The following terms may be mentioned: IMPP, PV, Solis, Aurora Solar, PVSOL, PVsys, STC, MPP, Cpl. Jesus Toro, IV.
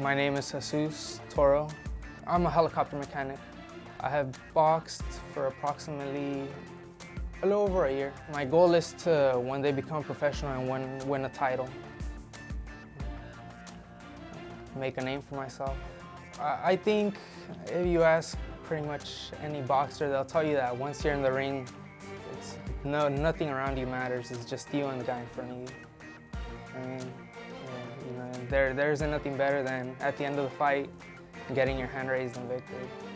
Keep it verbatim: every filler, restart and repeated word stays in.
My name is Jesus Toro. I'm a helicopter mechanic. I have boxed for approximately a little over a year. My goal is to one day become professional and win, win a title. Make a name for myself. I, I think if you ask pretty much any boxer, they'll tell you that once you're in the ring, it's no, nothing around you matters. It's just you and the guy in front of you. I mean, you know, there, there isn't nothing better than at the end of the fight, getting your hand raised in victory.